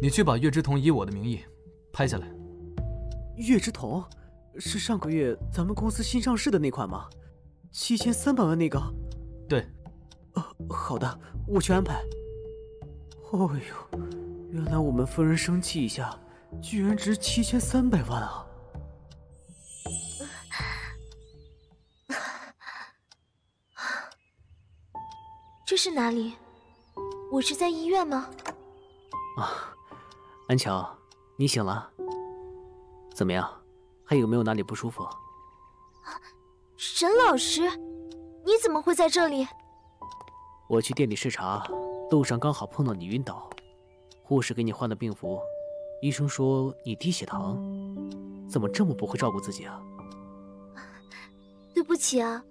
你去把岳之瞳以我的名义拍下来。岳之瞳是上个月咱们公司新上市的那款吗？7300万那个？对。好的，我去安排。哦呦，原来我们夫人生气一下，居然值7300万啊！ 这是哪里？我是在医院吗？啊，安乔，你醒了？怎么样？还有没有哪里不舒服？啊，沈老师，你怎么会在这里？我去店里视察，路上刚好碰到你晕倒，护士给你换了病服，医生说你低血糖，怎么这么不会照顾自己啊？对不起啊，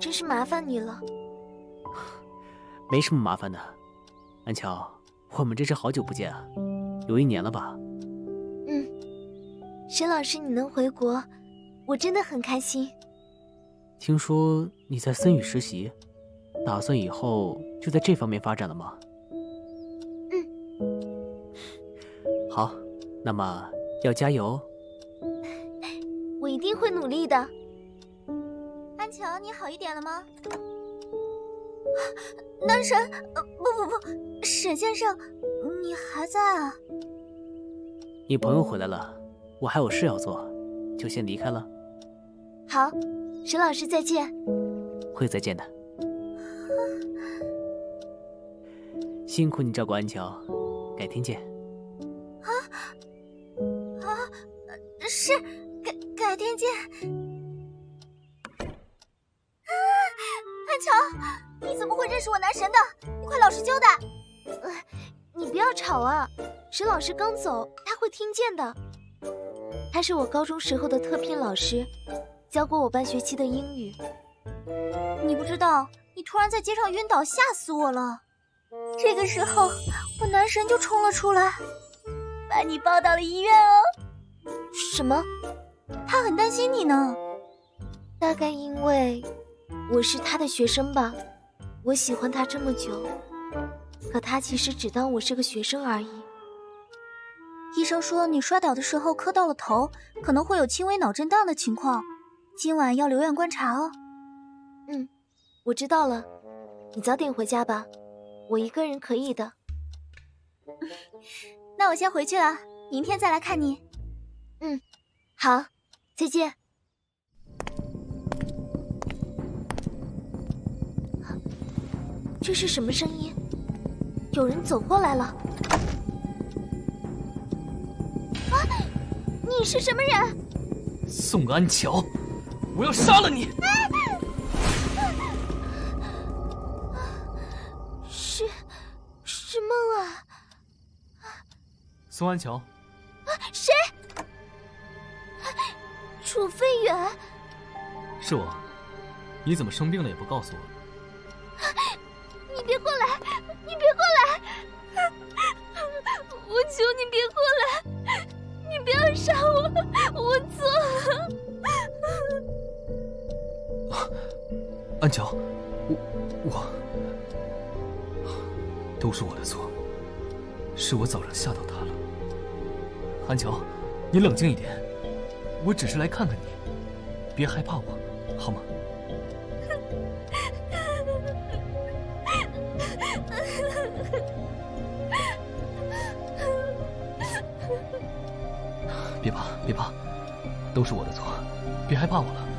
真是麻烦你了。 没什么麻烦的，安乔，我们真是好久不见啊，有1年了吧？嗯，沈老师，你能回国，我真的很开心。听说你在森宇实习，打算以后就在这方面发展了吗？嗯。好，那么要加油。我一定会努力的。安乔，你好一点了吗？ 男神，不，沈先生，你还在啊？你朋友回来了，我还有事要做，就先离开了。好，沈老师再见。会再见的。辛苦你照顾安乔，改天见。是，改天见。啊，安乔。 你怎么会认识我男神的？你快老实交代！你不要吵啊！沈老师刚走，他会听见的。他是我高中时候的特聘老师，教过我半学期的英语。你不知道，你突然在街上晕倒，吓死我了！这个时候，我男神就冲了出来，把你抱到了医院哦。什么？他很担心你呢。大概因为我是他的学生吧。 我喜欢他这么久，可他其实只当我是个学生而已。医生说你摔倒的时候磕到了头，可能会有轻微脑震荡的情况，今晚要留院观察哦。嗯，我知道了，你早点回家吧，我一个人可以的。那我先回去了，明天再来看你。嗯，好，再见。 这是什么声音？有人走过来了！啊，你是什么人？宋安乔，我要杀了你！是梦啊！宋安乔，谁？楚飞远，是我。你怎么生病了也不告诉我？ 你别过来！你别过来！我求你别过来！你不要杀我！我错了。安乔，我都是我的错，是我早上吓到他了。安乔，你冷静一点，我只是来看看你，别害怕我，好吗？ 别怕，都是我的错，别害怕我了。